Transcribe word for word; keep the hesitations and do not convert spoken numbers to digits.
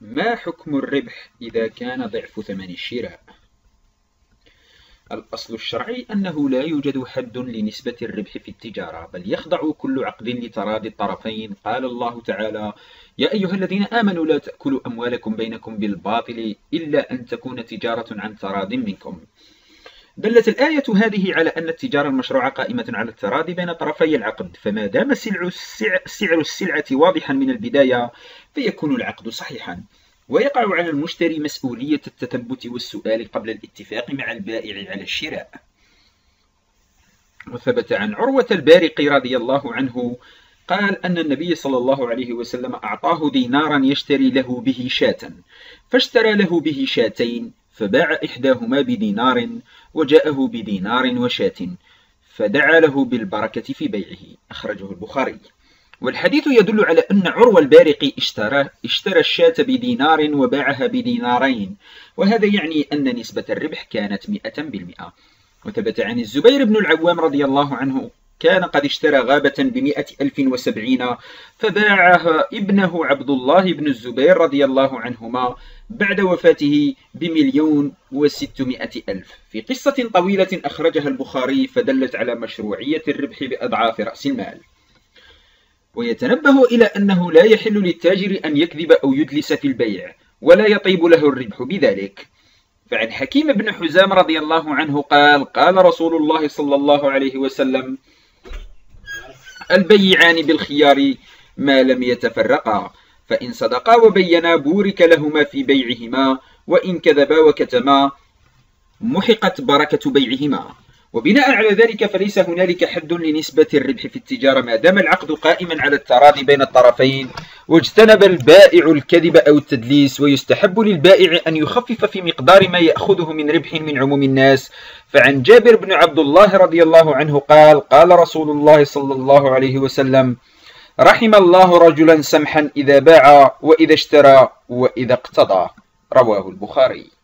ما حكم الربح إذا كان ضعف ثمن الشراء؟ الأصل الشرعي أنه لا يوجد حد لنسبة الربح في التجارة، بل يخضع كل عقد لتراضي الطرفين. قال الله تعالى: يا أيها الذين آمنوا لا تأكلوا أموالكم بينكم بالباطل إلا أن تكون تجارة عن تراض منكم. دلت الآية هذه على أن التجارة المشروعة قائمة على التراضي بين طرفي العقد، فما دام سعر السلعة واضحا من البداية فيكون العقد صحيحا، ويقع على المشتري مسؤولية التثبت والسؤال قبل الاتفاق مع البائع على الشراء. وثبت عن عروة البارقي رضي الله عنه قال أن النبي صلى الله عليه وسلم أعطاه دينارا يشتري له به شاة، فاشترى له به شاتين، فباع إحداهما بدينار وجاءه بدينار وشاة، فدعا له بالبركة في بيعه. أخرجه البخاري. والحديث يدل على أن عروة البارقي اشترى, اشترى الشاة بدينار وباعها بدينارين، وهذا يعني أن نسبة الربح كانت مئة بالمئة. وثبت عن الزبير بن العوام رضي الله عنه كان قد اشترى غابة بمئة ألف وسبعين، فباعها ابنه عبد الله بن الزبير رضي الله عنهما بعد وفاته بمليون وستمائة ألف في قصة طويلة أخرجها البخاري، فدلت على مشروعية الربح بأضعاف رأس المال. ويتنبه إلى أنه لا يحل للتاجر أن يكذب أو يدلس في البيع، ولا يطيب له الربح بذلك. فعن حكيم بن حزام رضي الله عنه قال: قال رسول الله صلى الله عليه وسلم: البيعان بالخيار ما لم يتفرقا، فإن صدقا وبينا بورك لهما في بيعهما، وإن كذبا وكتما محقت بركة بيعهما. وبناء على ذلك فليس هنالك حد لنسبة الربح في التجارة ما دام العقد قائما على التراضي بين الطرفين، واجتنب البائع الكذب أو التدليس. ويستحب للبائع أن يخفف في مقدار ما يأخذه من ربح من عموم الناس. فعن جابر بن عبد الله رضي الله عنه قال: قال رسول الله صلى الله عليه وسلم: رحم الله رجلا سمحا إذا باع وإذا اشترى وإذا اقتضى. رواه البخاري.